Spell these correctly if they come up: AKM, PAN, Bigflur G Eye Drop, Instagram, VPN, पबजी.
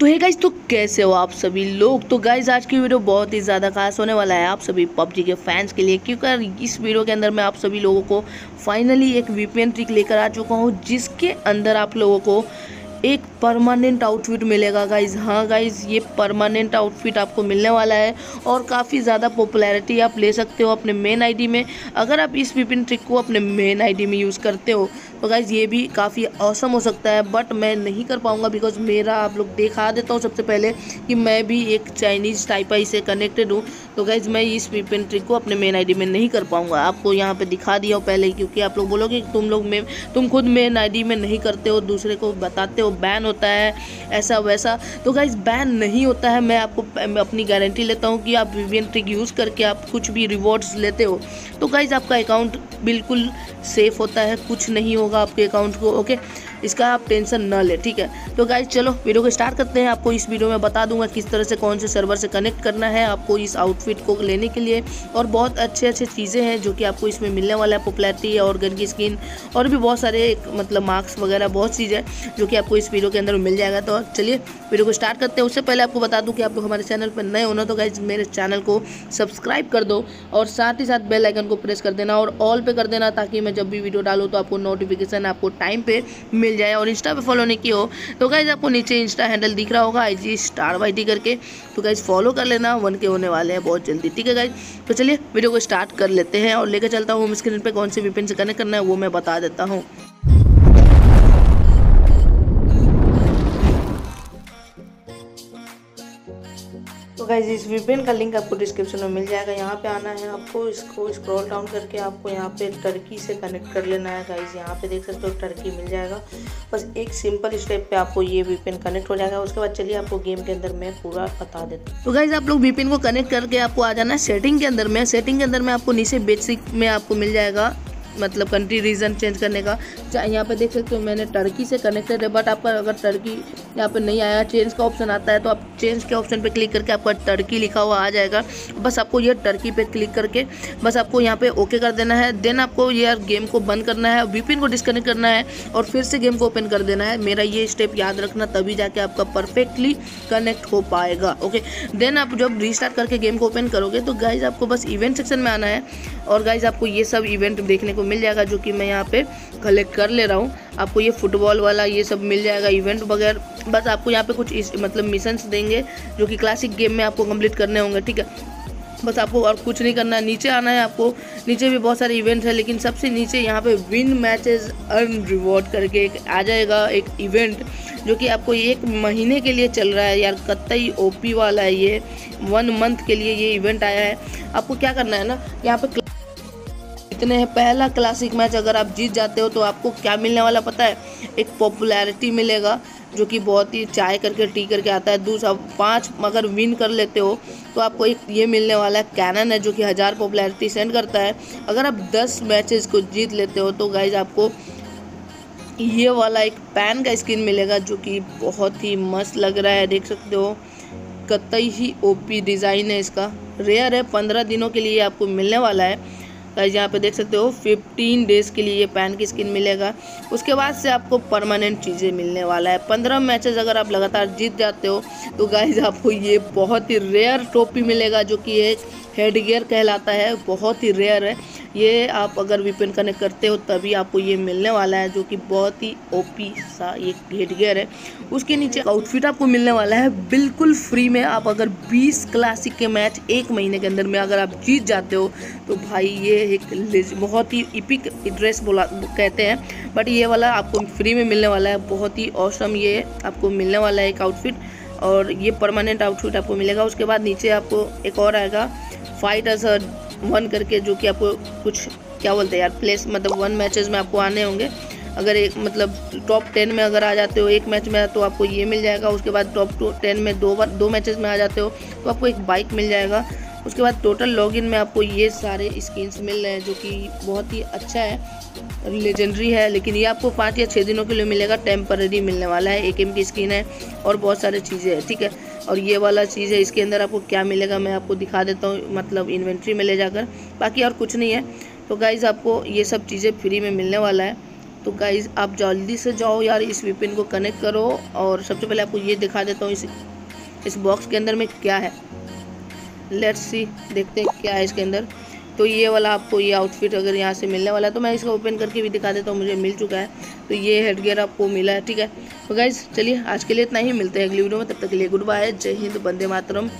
तो hey guys, तो कैसे हो आप सभी लोग। तो गाइज आज की वीडियो बहुत ही ज़्यादा खास होने वाला है आप सभी पबजी के फैंस के लिए, क्योंकि इस वीडियो के अंदर मैं आप सभी लोगों को फाइनली एक वीपीएन ट्रिक लेकर आ चुका हूँ, जिसके अंदर आप लोगों को एक परमानेंट आउटफिट मिलेगा गाइज़। हाँ गाइज़, ये परमानेंट आउटफिट आपको मिलने वाला है और काफ़ी ज़्यादा पॉपुलैरिटी आप ले सकते हो अपने मेन आईडी में, अगर आप इस वीपीएन ट्रिक को अपने मेन आईडी में यूज़ करते हो। तो गाइज़ ये भी काफ़ी औसम हो सकता है, बट मैं नहीं कर पाऊँगा बिकॉज मेरा आप लोग दिखा देता हूँ सबसे पहले कि मैं भी एक चाइनीज़ टाइपाई से कनेक्टेड हूँ। तो गाइज़ मैं इस वीपीएन ट्रिक को अपने मेन आईडी में नहीं कर पाऊँगा, आपको यहाँ पर दिखा दिया पहले, क्योंकि आप लोग बोलोगे तुम खुद मेन आईडी में नहीं करते हो, दूसरे को बताते हो बैन होता है ऐसा वैसा। तो गाइज बैन नहीं होता है, मैं आपको अपनी गारंटी लेता हूँ कि आप वीपीएन ट्रिक यूज़ करके आप कुछ भी रिवॉर्ड्स लेते हो तो गाइज आपका अकाउंट बिल्कुल सेफ़ होता है, कुछ नहीं होगा आपके अकाउंट को। ओके, इसका आप टेंशन ना ले, ठीक है। तो गाइज चलो वीडियो को स्टार्ट करते हैं। आपको इस वीडियो में बता दूंगा किस तरह से कौन से सर्वर से कनेक्ट करना है आपको इस आउटफिट को लेने के लिए, और बहुत अच्छे अच्छे चीज़ें हैं जो कि आपको इसमें मिलने वाला है, पॉपुलैरिटी और गन की स्किन और भी बहुत सारे मतलब मार्क्स वगैरह बहुत चीज़ है जो कि आपको इस वीडियो के अंदर मिल जाएगा। तो चलिए वीडियो को स्टार्ट करते हैं। उससे पहले आपको बता दूँ कि आप लोग हमारे चैनल पर नए होना तो गाइज मेरे चैनल को सब्सक्राइब कर दो और साथ ही साथ बेल आइकन को प्रेस कर देना और ऑल पे कर देना, ताकि मैं जब भी वीडियो डालूँ तो आपको नोटिफिकेशन आपको टाइम पे मिल जाए। और इंस्टा पे फॉलो नहीं किया हो तो गाइज आपको नीचे इंस्टा हैंडल दिख रहा होगा IG_YT करके, तो गाइज फॉलो कर लेना, 1K होने वाले हैं बहुत जल्दी, ठीक है गाइज। तो चलिए वीडियो को स्टार्ट कर लेते हैं और लेकर चलता हूँ होम स्क्रीन पर, कौन से वीपीएन से कनेक्ट करना है वो मैं बता देता हूँ। गाइज इस वीपीएन का लिंक आपको डिस्क्रिप्शन में मिल जाएगा, यहाँ पे आना है आपको, इसको स्क्रॉल डाउन करके आपको यहाँ पे टर्की से कनेक्ट कर लेना है। गाइज यहाँ पे देख सकते हो टर्की मिल जाएगा, बस एक सिंपल स्टेप पे आपको ये वीपीएन कनेक्ट हो जाएगा। उसके बाद चलिए आपको गेम के अंदर मैं पूरा बता देता हूँ। तो गाइज आप लोग वीपीएन को कनेक्ट करके आपको आ जाना है सेटिंग के अंदर में। सेटिंग के अंदर में आपको नीचे बेसिक में आपको मिल जाएगा मतलब कंट्री रीजन चेंज करने का, यहाँ पे देख सकते हो मैंने टर्की से कनेक्टेड है, बट आपका अगर टर्की यहाँ पे नहीं आया चेंज का ऑप्शन आता है तो आप चेंज के ऑप्शन पे क्लिक करके आपका टर्की लिखा हुआ आ जाएगा। बस आपको ये टर्की पे क्लिक करके बस आपको यहाँ पे ओके कर देना है। देन आपको ये गेम को बंद करना है, वीपीएन को डिस्कनेक्ट करना है और फिर से गेम को ओपन कर देना है। मेरा ये स्टेप याद रखना, तभी जाके आपका परफेक्टली कनेक्ट हो पाएगा। ओके, देन आप जब रीस्टार्ट करके गेम को ओपन करोगे तो गाइज आपको बस इवेंट सेक्शन में आना है और गाइज आपको ये सब इवेंट देखने को मिल जाएगा जो कि मैं यहाँ पे कलेक्ट कर ले रहा हूँ। आपको ये फुटबॉल वाला ये सब मिल जाएगा इवेंट वगैरह। बस आपको यहाँ पे कुछ इस मतलब मिशंस देंगे जो कि क्लासिक गेम में आपको कंप्लीट करने होंगे, ठीक है। बस आपको और कुछ नहीं करना है, नीचे आना है आपको। नीचे भी बहुत सारे इवेंट है, लेकिन सबसे नीचे यहाँ पे विन मैचेस अर्न रिवॉर्ड करके एक आ जाएगा एक इवेंट जो कि आपको 1 महीने के लिए चल रहा है। यार कतई OP वाला है ये, 1 मंथ के लिए ये इवेंट आया है। आपको क्या करना है ना, यहाँ पर इतने हैं, पहला क्लासिक मैच अगर आप जीत जाते हो तो आपको क्या मिलने वाला पता है, एक पॉपुलैरिटी मिलेगा जो कि बहुत ही चाय करके टी करके आता है। दूसरा 5 अगर विन कर लेते हो तो आपको एक ये मिलने वाला है कैनन है जो कि 1000 पॉपुलैरिटी सेंड करता है। अगर आप 10 मैचेस को जीत लेते हो तो गाइज आपको ये वाला एक पैन का स्किन मिलेगा जो कि बहुत ही मस्त लग रहा है, देख सकते हो कतई ही OP डिज़ाइन है इसका। रेयर है, 15 दिनों के लिए आपको मिलने वाला है गाइज, यहाँ पे देख सकते हो 15 डेज़ के लिए ये पैन की स्किन मिलेगा। उसके बाद से आपको परमानेंट चीज़ें मिलने वाला है। 15 मैचेस अगर आप लगातार जीत जाते हो तो गाइज आपको ये बहुत ही रेयर टोपी मिलेगा जो कि एक हेड गियर कहलाता है, बहुत ही रेयर है ये। आप अगर वीपीएन कनेक्ट करते हो तभी आपको ये मिलने वाला है जो कि बहुत ही OP सा एक हेड गियर है। उसके नीचे आउटफिट आपको मिलने वाला है बिल्कुल फ्री में। आप अगर 20 क्लासिक के मैच 1 महीने के अंदर में अगर आप जीत जाते हो तो भाई ये एक बहुत ही इपिक ड्रेस बोला कहते हैं, बट ये वाला आपको फ्री में मिलने वाला है। बहुत ही ऑसम ये आपको मिलने वाला है एक आउटफिट, और ये परमानेंट आउटफिट आपको मिलेगा। उसके बाद नीचे आपको एक और आएगा फाइटर्स 1 करके जो कि आपको कुछ क्या बोलते हैं यार प्लेस मतलब 1 मैचेस में आपको आने होंगे। अगर एक मतलब टॉप 10 में अगर आ जाते हो 1 मैच में तो आपको ये मिल जाएगा। उसके बाद टॉप 10 में 2 मैचेस में आ जाते हो तो आपको एक बाइक मिल जाएगा। उसके बाद टोटल लॉगिन में आपको ये सारे स्किन्स मिल रहे हैं जो कि बहुत ही अच्छा है, लेजेंडरी है, लेकिन ये आपको 5 या 6 दिनों के लिए मिलेगा, टेम्पररी मिलने वाला है। AKM की स्किन है और बहुत सारी चीज़ें हैं, ठीक है। और ये वाला चीज़ है, इसके अंदर आपको क्या मिलेगा मैं आपको दिखा देता हूँ मतलब इन्वेंट्री में ले जाकर, बाकी और कुछ नहीं है। तो गाइज़ आपको ये सब चीज़ें फ्री में मिलने वाला है। तो गाइज़ आप जल्दी से जाओ यार, इस वीपीएन को कनेक्ट करो। और सबसे पहले आपको ये दिखा देता हूँ इस बॉक्स के अंदर में क्या है। लेट्स सी, देखते हैं क्या है इसके अंदर। तो ये वाला आपको ये आउटफिट अगर यहाँ से मिलने वाला है, तो मैं इसको ओपन करके भी दिखा देता हूँ, मुझे मिल चुका है। तो ये हेडगियर आपको मिला है, ठीक है। तो गाइज़ चलिए आज के लिए इतना ही, मिलते हैं अगली वीडियो में। तब तक के लिए गुड बाय, जय हिंद, वंदे मातरम।